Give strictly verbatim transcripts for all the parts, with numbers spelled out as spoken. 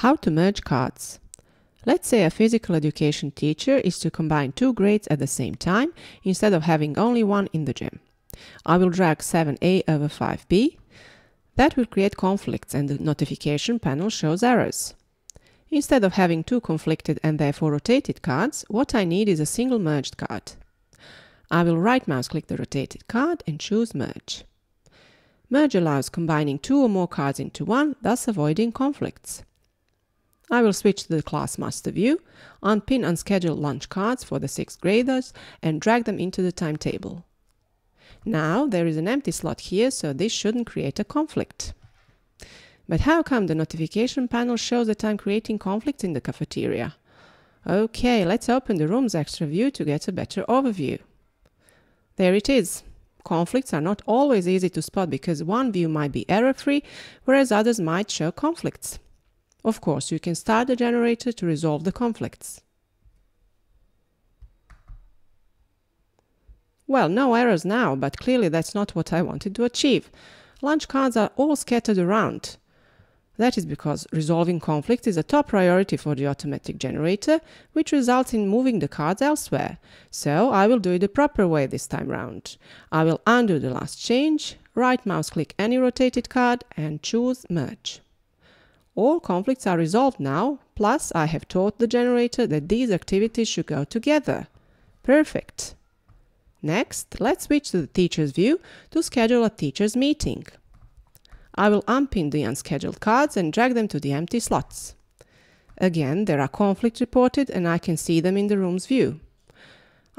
How to merge cards. Let's say a physical education teacher is to combine two grades at the same time instead of having only one in the gym. I will drag seven A over five B. That will create conflicts and the notification panel shows errors. Instead of having two conflicted and therefore rotated cards, what I need is a single merged card. I will right mouse click the rotated card and choose merge. Merge allows combining two or more cards into one, thus avoiding conflicts. I will switch to the class master view, unpin unscheduled lunch cards for the sixth graders and drag them into the timetable. Now there is an empty slot here, so this shouldn't create a conflict. But how come the notification panel shows that I'm creating conflicts in the cafeteria? Okay, let's open the Rooms Extra view to get a better overview. There it is. Conflicts are not always easy to spot because one view might be error-free, whereas others might show conflicts. Of course, you can start the generator to resolve the conflicts. Well, no errors now, but clearly that's not what I wanted to achieve. Lunch cards are all scattered around. That is because resolving conflicts is a top priority for the automatic generator, which results in moving the cards elsewhere. So I will do it the proper way this time round. I will undo the last change, right mouse click any rotated card and choose merge. All conflicts are resolved now, plus I have taught the generator that these activities should go together. Perfect! Next, let's switch to the teacher's view to schedule a teacher's meeting. I will unpin the unscheduled cards and drag them to the empty slots. Again, there are conflicts reported and I can see them in the room's view.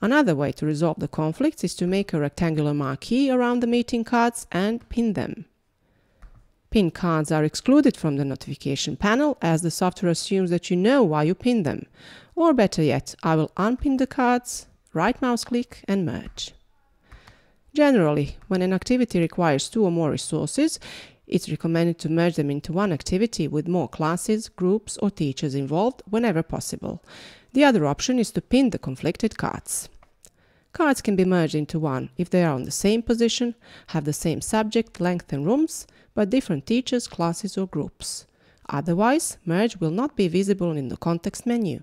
Another way to resolve the conflicts is to make a rectangular marquee around the meeting cards and pin them. Pin cards are excluded from the notification panel as the software assumes that you know why you pin them. Or better yet, I will unpin the cards, right mouse click and merge. Generally, when an activity requires two or more resources, it's recommended to merge them into one activity with more classes, groups or teachers involved whenever possible. The other option is to pin the conflicted cards. Cards can be merged into one if they are on the same position, have the same subject, length and rooms, but different teachers, classes or groups. Otherwise, merge will not be visible in the context menu.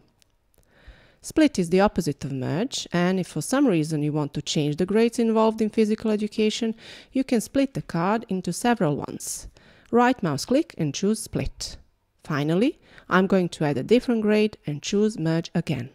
Split is the opposite of merge, and if for some reason you want to change the grades involved in physical education, you can split the card into several ones. Right mouse click and choose split. Finally, I'm going to add a different grade and choose merge again.